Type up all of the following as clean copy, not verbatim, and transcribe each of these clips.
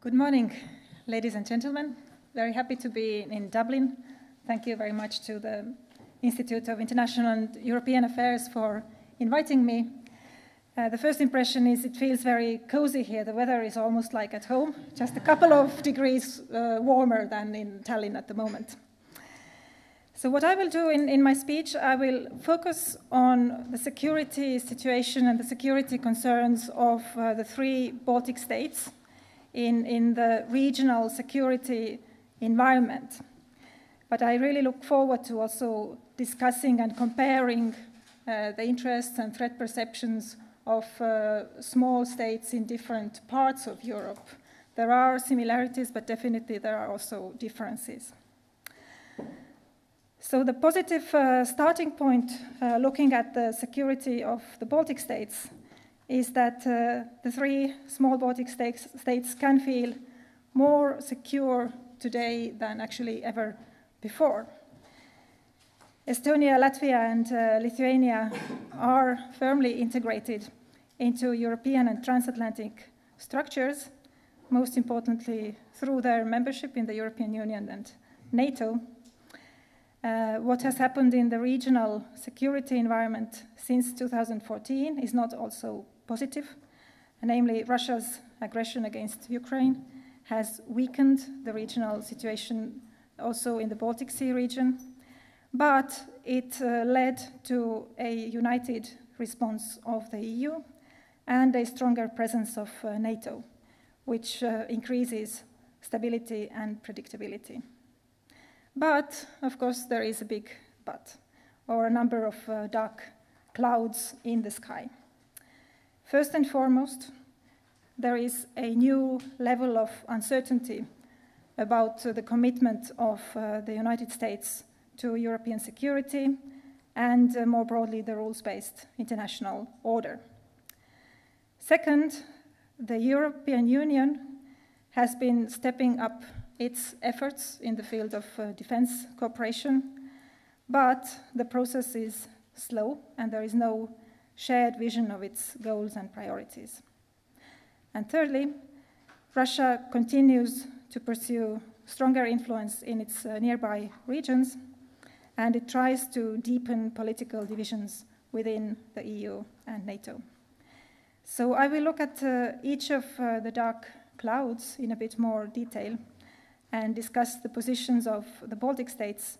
Good morning, ladies and gentlemen. Very happy to be in Dublin. Thank you very much to the Institute of International and European Affairs for inviting me. The first impression is it feels very cozy here. The weather is almost like at home, just a couple of degrees warmer than in Tallinn at the moment. So what I will do in my speech, I will focus on the security situation and the security concerns of the three Baltic states in the regional security environment. But I really look forward to also discussing and comparing the interests and threat perceptions of small states in different parts of Europe. There are similarities, but definitely there are also differences. So the positive starting point looking at the security of the Baltic states is that the three small Baltic states can feel more secure today than actually ever before. Estonia, Latvia and Lithuania are firmly integrated into European and transatlantic structures, most importantly through their membership in the European Union and NATO. What has happened in the regional security environment since 2014 is not also positive, namely Russia's aggression against Ukraine has weakened the regional situation also in the Baltic Sea region, but it led to a united response of the EU and a stronger presence of NATO, which increases stability and predictability. But, of course, there is a big but, or a number of dark clouds in the sky. First and foremost, there is a new level of uncertainty about the commitment of the United States to European security and, more broadly, the rules-based international order. Second, the European Union has been stepping up its efforts in the field of defense cooperation, but the process is slow and there is no shared vision of its goals and priorities. And thirdly, Russia continues to pursue stronger influence in its nearby regions, and it tries to deepen political divisions within the EU and NATO. So I will look at each of the dark clouds in a bit more detail and discuss the positions of the Baltic states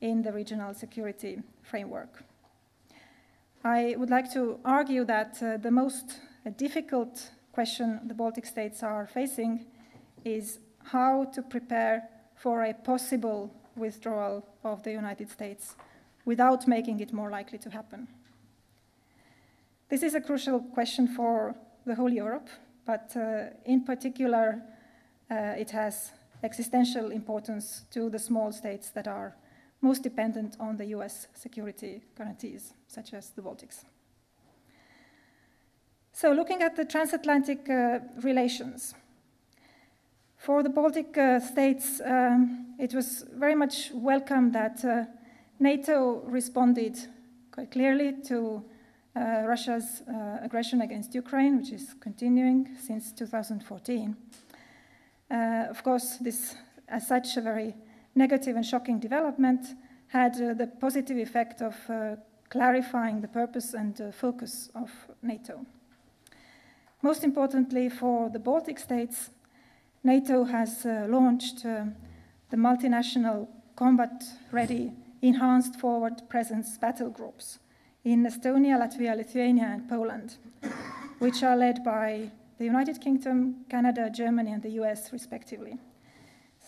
in the regional security framework. I would like to argue that the most difficult question the Baltic states are facing is how to prepare for a possible withdrawal of the United States without making it more likely to happen. This is a crucial question for the whole Europe, but in particular it has existential importance to the small states that are most dependent on the US security guarantees, such as the Baltics. So looking at the transatlantic relations, for the Baltic states, it was very much welcome that NATO responded quite clearly to Russia's aggression against Ukraine, which is continuing since 2014. Of course, this, as such, a very negative and shocking development had the positive effect of clarifying the purpose and focus of NATO. Most importantly for the Baltic states, NATO has launched the multinational combat-ready enhanced forward presence battle groups in Estonia, Latvia, Lithuania and Poland, which are led by the United Kingdom, Canada, Germany and the US respectively.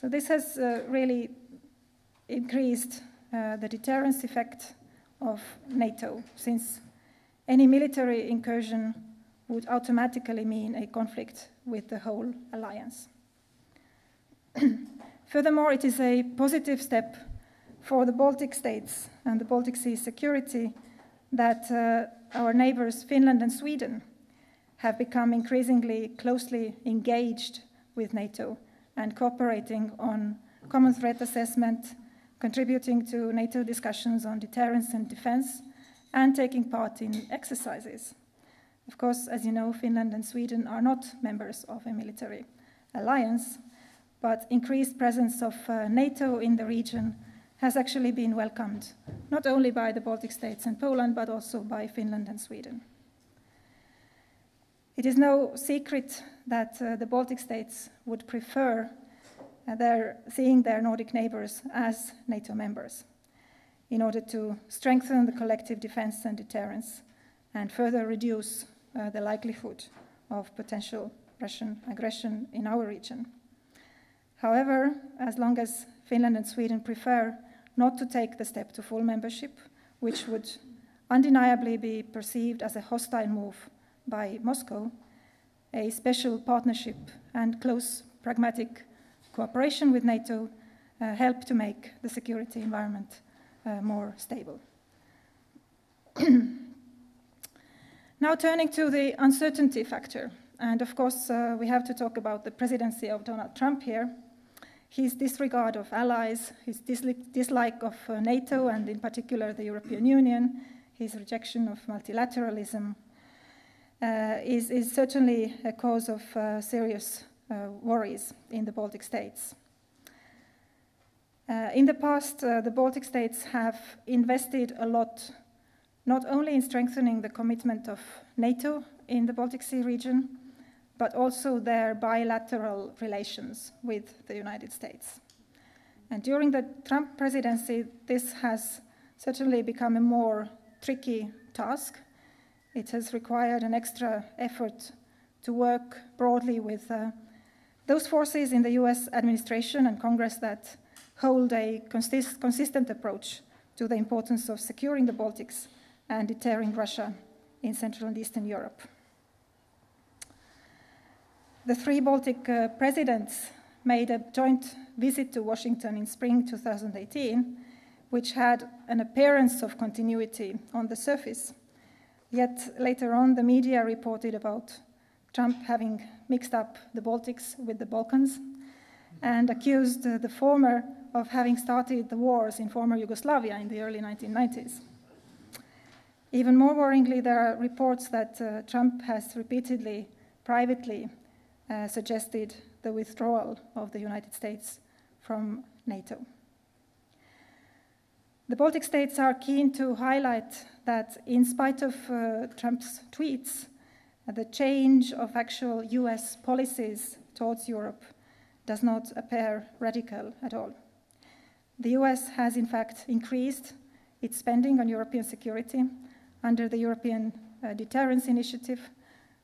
So this has really increased the deterrence effect of NATO, since any military incursion would automatically mean a conflict with the whole alliance. Furthermore, it is a positive step for the Baltic states and the Baltic Sea security that our neighbors Finland and Sweden have become increasingly closely engaged with NATO and cooperating on common threat assessment, contributing to NATO discussions on deterrence and defense, and taking part in exercises. Of course, as you know, Finland and Sweden are not members of a military alliance, but increased presence of NATO in the region has actually been welcomed, not only by the Baltic states and Poland, but also by Finland and Sweden. It is no secret that the Baltic states would prefer seeing their Nordic neighbors as NATO members in order to strengthen the collective defense and deterrence and further reduce the likelihood of potential Russian aggression in our region. However, as long as Finland and Sweden prefer not to take the step to full membership, which would undeniably be perceived as a hostile move by Moscow, a special partnership and close pragmatic cooperation with NATO help to make the security environment more stable. Now turning to the uncertainty factor, and of course we have to talk about the presidency of Donald Trump here. His disregard of allies, his dislike of NATO and in particular the European Union, his rejection of multilateralism is certainly a cause of serious worries in the Baltic states. In the past, the Baltic states have invested a lot, not only in strengthening the commitment of NATO in the Baltic Sea region, but also their bilateral relations with the United States. And during the Trump presidency, this has certainly become a more tricky task. It has required an extra effort to work broadly with those forces in the US administration and Congress that hold a consistent approach to the importance of securing the Baltics and deterring Russia in Central and Eastern Europe. The three Baltic presidents made a joint visit to Washington in spring 2018, which had an appearance of continuity on the surface. Yet later on, the media reported about Trump having mixed up the Baltics with the Balkans and accused the former of having started the wars in former Yugoslavia in the early 1990s. Even more worryingly, there are reports that Trump has repeatedly, privately, suggested the withdrawal of the United States from NATO. The Baltic states are keen to highlight that in spite of Trump's tweets, the change of actual US policies towards Europe does not appear radical at all. The US has in fact increased its spending on European security under the European Deterrence Initiative,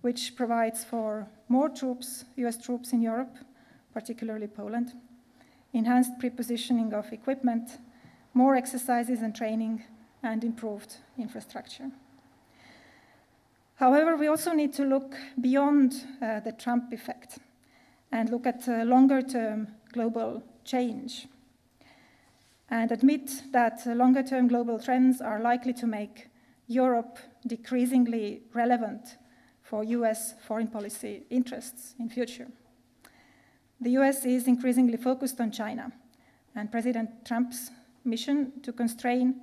which provides for more troops, US troops in Europe, particularly Poland, enhanced prepositioning of equipment, more exercises and training, and improved infrastructure. However, we also need to look beyond the Trump effect and look at longer-term global change and admit that longer-term global trends are likely to make Europe decreasingly relevant for US foreign policy interests in future. The US is increasingly focused on China, and President Trump's mission to constrain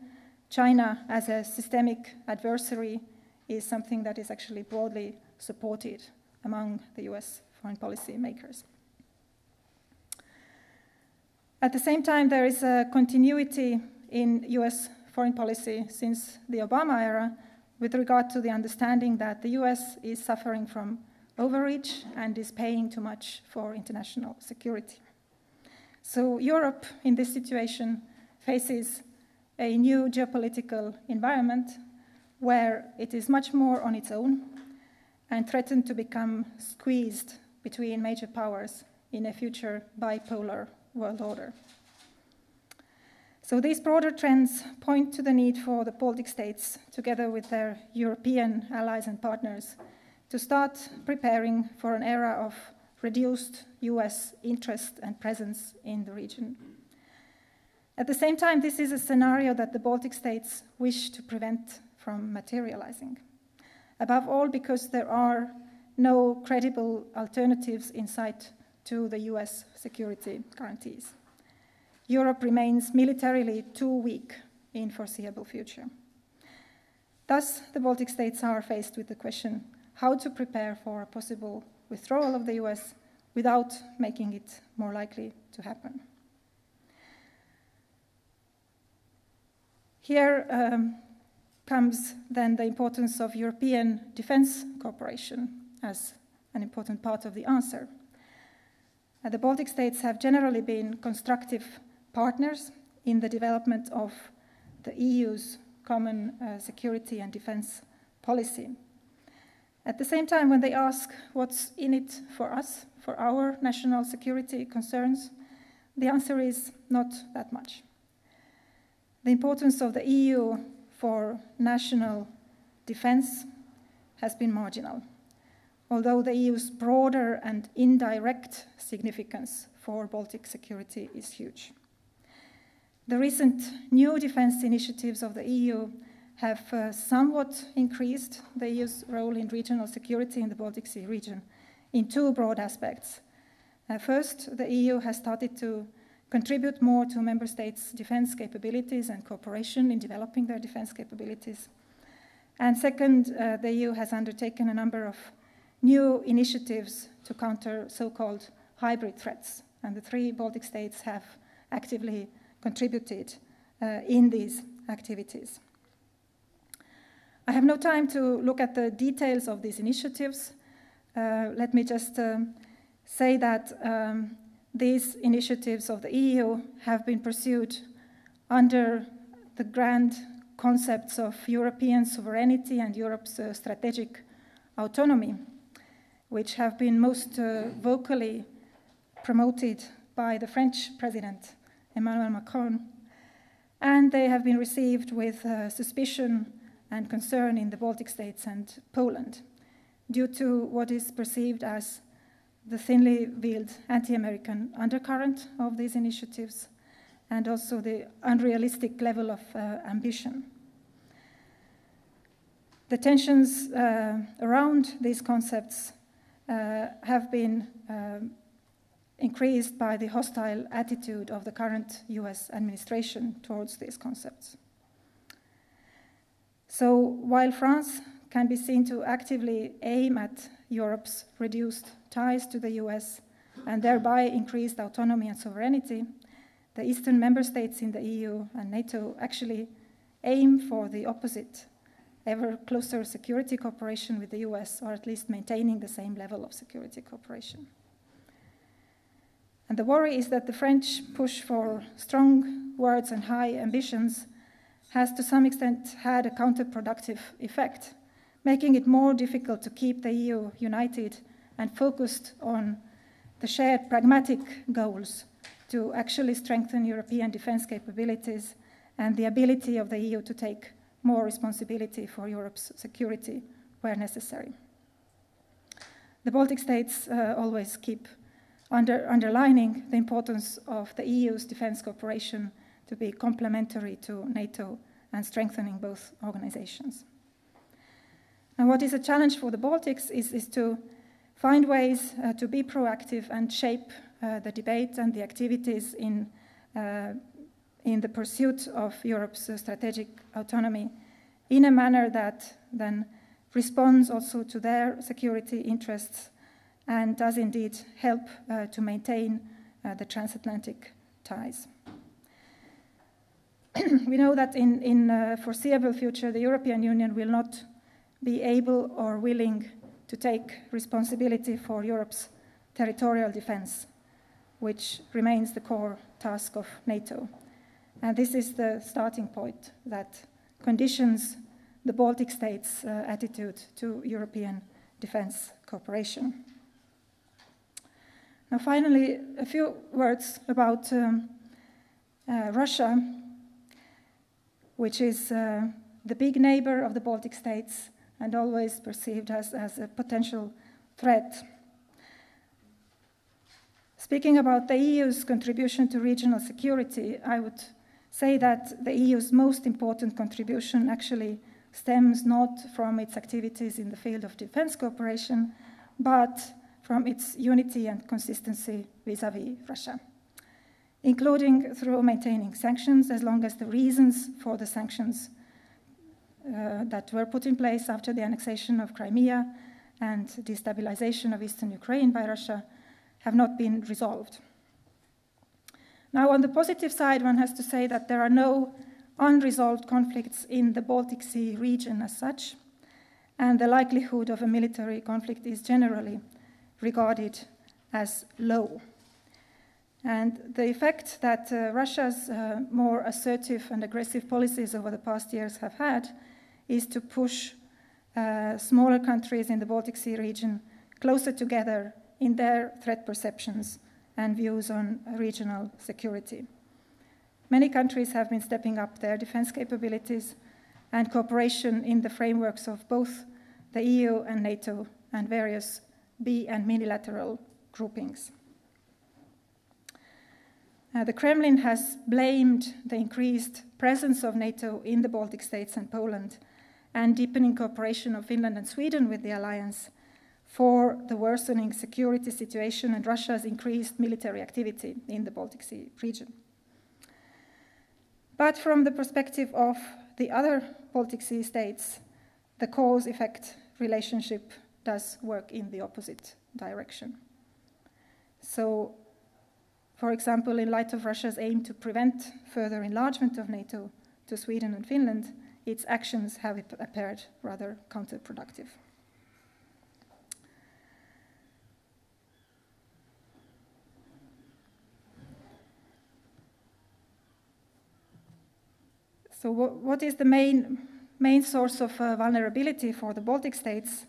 China as a systemic adversary is something that is actually broadly supported among the US foreign policy makers. At the same time, there is a continuity in US foreign policy since the Obama era with regard to the understanding that the US is suffering from overreach and is paying too much for international security. So Europe, in this situation, faces a new geopolitical environment where it is much more on its own and threatened to become squeezed between major powers in a future bipolar world order. So these broader trends point to the need for the Baltic states, together with their European allies and partners, to start preparing for an era of reduced US interest and presence in the region. At the same time, this is a scenario that the Baltic states wish to prevent from materializing, above all because there are no credible alternatives in sight to the US security guarantees. Europe remains militarily too weak in foreseeable future. Thus, the Baltic states are faced with the question how to prepare for a possible withdrawal of the US without making it more likely to happen. Here comes then the importance of European defense cooperation as an important part of the answer. The Baltic states have generally been constructive partners in the development of the EU's common security and defense policy. At the same time, when they ask what's in it for us, for our national security concerns, the answer is not that much. The importance of the EU for national defense has been marginal, although the EU's broader and indirect significance for Baltic security is huge. The recent new defense initiatives of the EU have somewhat increased the EU's role in regional security in the Baltic Sea region in two broad aspects. First, the EU has started to contribute more to member states' defense capabilities and cooperation in developing their defense capabilities. And second, the EU has undertaken a number of new initiatives to counter so-called hybrid threats, and the three Baltic states have actively contributed in these activities. I have no time to look at the details of these initiatives. Let me just say that these initiatives of the EU have been pursued under the grand concepts of European sovereignty and Europe's strategic autonomy, which have been most vocally promoted by the French president, Emmanuel Macron, and they have been received with suspicion and concern in the Baltic states and Poland, due to what is perceived as the thinly veiled anti-American undercurrent of these initiatives, and also the unrealistic level of ambition. The tensions around these concepts have been increased by the hostile attitude of the current US administration towards these concepts. So while France can be seen to actively aim at Europe's reduced ties to the US and thereby increased autonomy and sovereignty, the Eastern member states in the EU and NATO actually aim for the opposite, ever closer security cooperation with the US, or at least maintaining the same level of security cooperation. And the worry is that the French push for strong words and high ambitions has to some extent had a counterproductive effect, making it more difficult to keep the EU united and focused on the shared pragmatic goals to actually strengthen European defense capabilities and the ability of the EU to take more responsibility for Europe's security where necessary. The Baltic states always keep underlining the importance of the EU's defense cooperation to be complementary to NATO and strengthening both organizations. And what is a challenge for the Baltics is to find ways to be proactive and shape the debate and the activities in the pursuit of Europe's strategic autonomy in a manner that then responds also to their security interests and does indeed help to maintain the transatlantic ties. We know that in foreseeable future, the European Union will not be able or willing to take responsibility for Europe's territorial defense, which remains the core task of NATO. And this is the starting point that conditions the Baltic states' attitude to European defense cooperation. Now, finally, a few words about Russia, which is the big neighbor of the Baltic states and always perceived as a potential threat. Speaking about the EU's contribution to regional security, I would say that the EU's most important contribution actually stems not from its activities in the field of defense cooperation, but from its unity and consistency vis-à-vis Russia, including through maintaining sanctions as long as the reasons for the sanctions that were put in place after the annexation of Crimea and destabilization of eastern Ukraine by Russia have not been resolved. Now, on the positive side, one has to say that there are no unresolved conflicts in the Baltic Sea region as such, and the likelihood of a military conflict is generally regarded as low. And the effect that Russia's more assertive and aggressive policies over the past years have had is to push smaller countries in the Baltic Sea region closer together in their threat perceptions and views on regional security. Many countries have been stepping up their defense capabilities and cooperation in the frameworks of both the EU and NATO and various bi- and multilateral groupings. The Kremlin has blamed the increased presence of NATO in the Baltic states and Poland and deepening cooperation of Finland and Sweden with the alliance for the worsening security situation and Russia's increased military activity in the Baltic Sea region. But from the perspective of the other Baltic Sea states, the cause-effect relationship does work in the opposite direction. So, for example, in light of Russia's aim to prevent further enlargement of NATO to Sweden and Finland, its actions have appeared rather counterproductive. So what is the main source of vulnerability for the Baltic states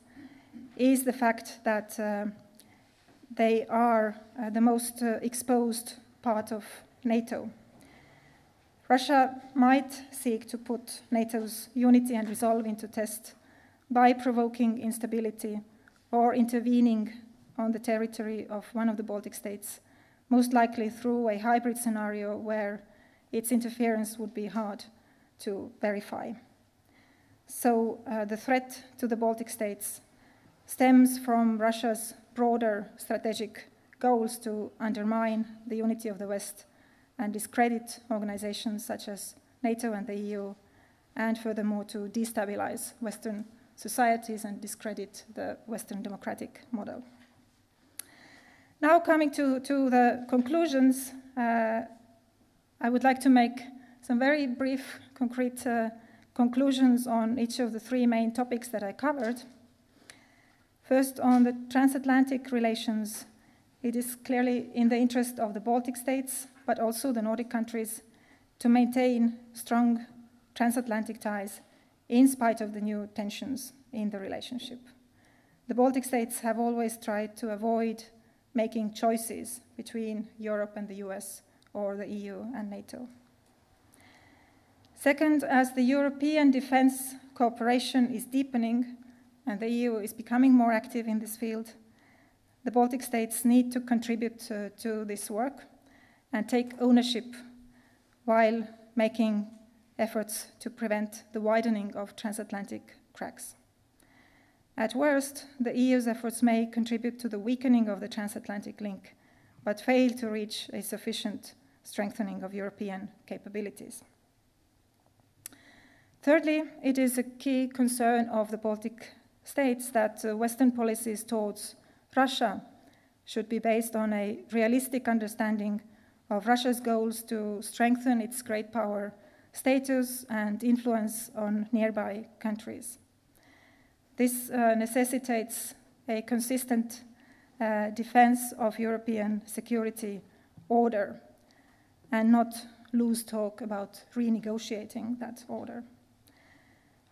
is the fact that they are the most exposed part of NATO. Russia might seek to put NATO's unity and resolve into test by provoking instability or intervening on the territory of one of the Baltic states, most likely through a hybrid scenario where its interference would be hard to verify. So the threat to the Baltic states stems from Russia's broader strategic goals to undermine the unity of the West and discredit organizations such as NATO and the EU, and furthermore to destabilize Western societies and discredit the Western democratic model. Now coming to the conclusions, I would like to make some very brief, concrete conclusions on each of the three main topics that I covered. First, on the transatlantic relations, it is clearly in the interest of the Baltic states, but also the Nordic countries, to maintain strong transatlantic ties in spite of the new tensions in the relationship. The Baltic states have always tried to avoid making choices between Europe and the US or the EU and NATO. Second, as the European defense cooperation is deepening and the EU is becoming more active in this field, the Baltic states need to contribute to this work and take ownership while making efforts to prevent the widening of transatlantic cracks. At worst, the EU's efforts may contribute to the weakening of the transatlantic link, but fail to reach a sufficient strengthening of European capabilities. Thirdly, it is a key concern of the Baltic states that Western policies towards Russia should be based on a realistic understanding of Russia's goals to strengthen its great power status and influence on nearby countries. This necessitates a consistent defense of European security order and not loose talk about renegotiating that order.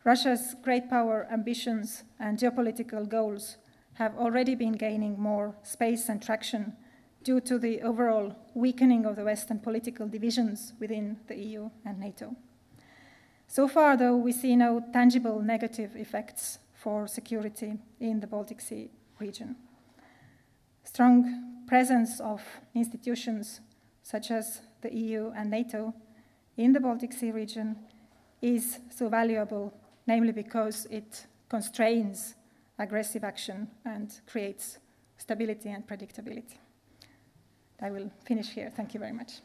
Russia's great power ambitions and geopolitical goals have already been gaining more space and traction due to the overall weakening of the West and political divisions within the EU and NATO. So far, though, we see no tangible negative effects for security in the Baltic Sea region. Strong presence of institutions such as the EU and NATO in the Baltic Sea region is so valuable, namely because it constrains aggressive action and creates stability and predictability. I will finish here. Thank you very much.